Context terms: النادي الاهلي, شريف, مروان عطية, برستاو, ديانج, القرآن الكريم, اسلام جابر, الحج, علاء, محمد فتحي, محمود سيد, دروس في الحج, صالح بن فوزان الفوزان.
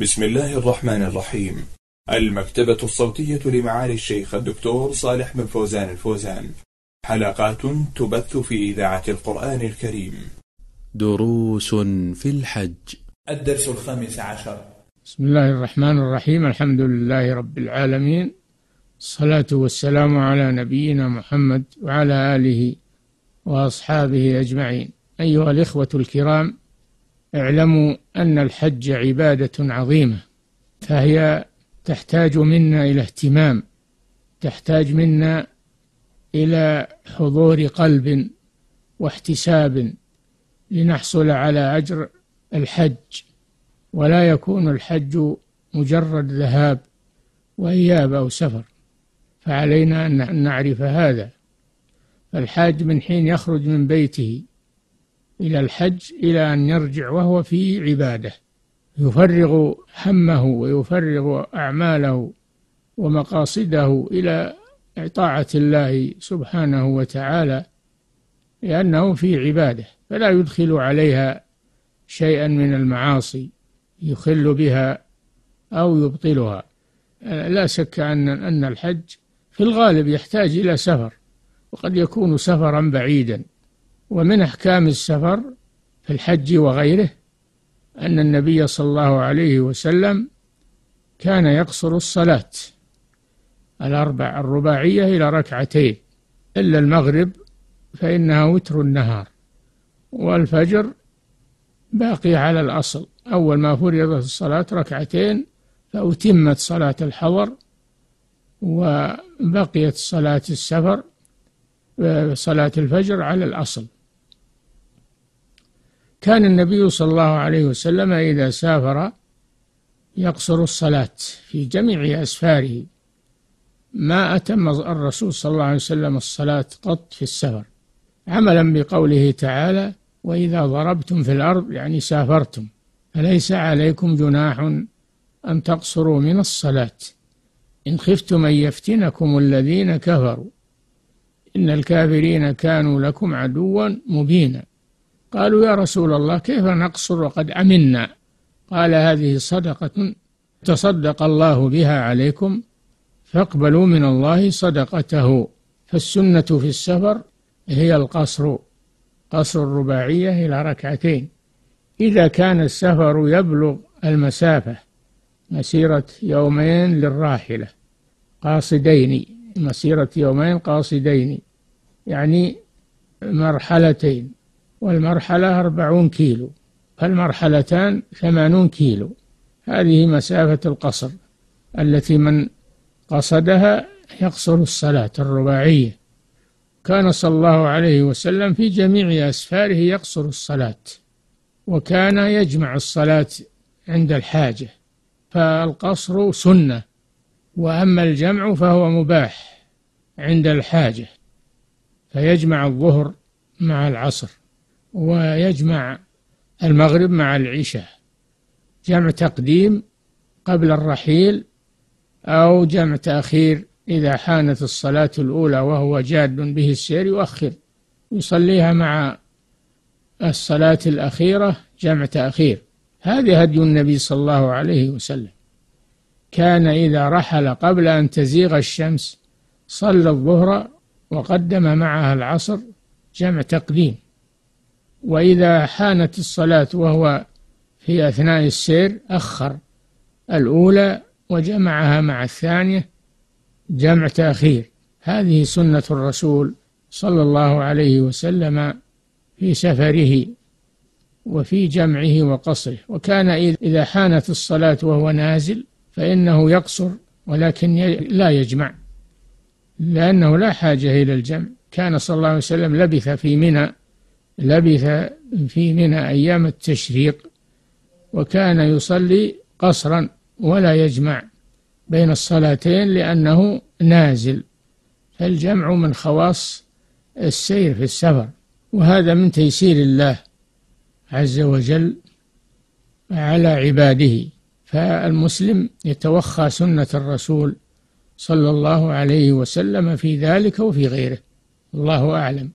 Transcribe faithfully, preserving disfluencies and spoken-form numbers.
بسم الله الرحمن الرحيم. المكتبة الصوتية لمعالي الشيخ الدكتور صالح بن فوزان الفوزان، حلقات تبث في إذاعة القرآن الكريم. دروس في الحج، الدرس الخامس عشر. بسم الله الرحمن الرحيم. الحمد لله رب العالمين، الصلاة والسلام على نبينا محمد وعلى آله وأصحابه أجمعين. أيها الإخوة الكرام، اعلموا أن الحج عبادة عظيمة، فهي تحتاج منا إلى اهتمام، تحتاج منا إلى حضور قلب واحتساب لنحصل على أجر الحج، ولا يكون الحج مجرد ذهاب وإياب أو سفر، فعلينا أن نعرف هذا. فالحاج من حين يخرج من بيته إلى الحج إلى أن يرجع وهو في عبادة، يفرغ همه ويفرغ أعماله ومقاصده إلى طاعة الله سبحانه وتعالى، لأنه في عبادة، فلا يدخل عليها شيئا من المعاصي يخل بها أو يبطلها. لا شك أن أن الحج في الغالب يحتاج إلى سفر، وقد يكون سفرا بعيدا. ومن أحكام السفر في الحج وغيره أن النبي صلى الله عليه وسلم كان يقصر الصلاة الأربع الرباعية إلى ركعتين، إلا المغرب فإنها وتر النهار، والفجر باقي على الأصل. أول ما فرضت الصلاة ركعتين، فأتمت صلاة الحضر، وبقيت صلاة السفر صلاة الفجر على الأصل. كان النبي صلى الله عليه وسلم إذا سافر يقصر الصلاة في جميع أسفاره، ما أتم الرسول صلى الله عليه وسلم الصلاة قط في السفر، عملا بقوله تعالى: وإذا ضربتم في الأرض، يعني سافرتم، فليس عليكم جناح أن تقصروا من الصلاة، إن خفتم أن يفتنكم الذين كفروا، إن الكافرين كانوا لكم عدوا مبينا. قالوا: يا رسول الله، كيف نقصر وقد أمنا؟ قال: هذه صدقة تصدق الله بها عليكم، فاقبلوا من الله صدقته. فالسنة في السفر هي القصر، قصر الرباعية إلى ركعتين، إذا كان السفر يبلغ المسافة مسيرة يومين للراحلة قاصدين، مسيرة يومين قاصدين، يعني مرحلتين، والمرحلة أربعون كيلو، فالمرحلتان ثمانون كيلو. هذه مسافة القصر التي من قصدها يقصر الصلاة الرباعية. كان صلى الله عليه وسلم في جميع أسفاره يقصر الصلاة، وكان يجمع الصلاة عند الحاجة، فالقصر سنة، وأما الجمع فهو مباح عند الحاجة، فيجمع الظهر مع العصر، ويجمع المغرب مع العشاء، جمع تقديم قبل الرحيل، أو جمع تأخير إذا حانت الصلاة الأولى وهو جاد به السير يؤخر، يصليها مع الصلاة الأخيرة جمع تأخير. هذا هدي النبي صلى الله عليه وسلم، كان إذا رحل قبل أن تزيغ الشمس صلى الظهر وقدم معها العصر جمع تقديم، وإذا حانت الصلاة وهو في أثناء السير أخر الأولى وجمعها مع الثانية جمع تأخير. هذه سنة الرسول صلى الله عليه وسلم في سفره وفي جمعه وقصره. وكان إذا حانت الصلاة وهو نازل فإنه يقصر، ولكن لا يجمع، لأنه لا حاجة إلى الجمع. كان صلى الله عليه وسلم لبث في منى لبث في منى أيام التشريق، وكان يصلي قصرا ولا يجمع بين الصلاتين لأنه نازل، فالجمع من خواص السير في السفر، وهذا من تيسير الله عز وجل على عباده. فالمسلم يتوخى سنة الرسول صلى الله عليه وسلم في ذلك وفي غيره، الله أعلم.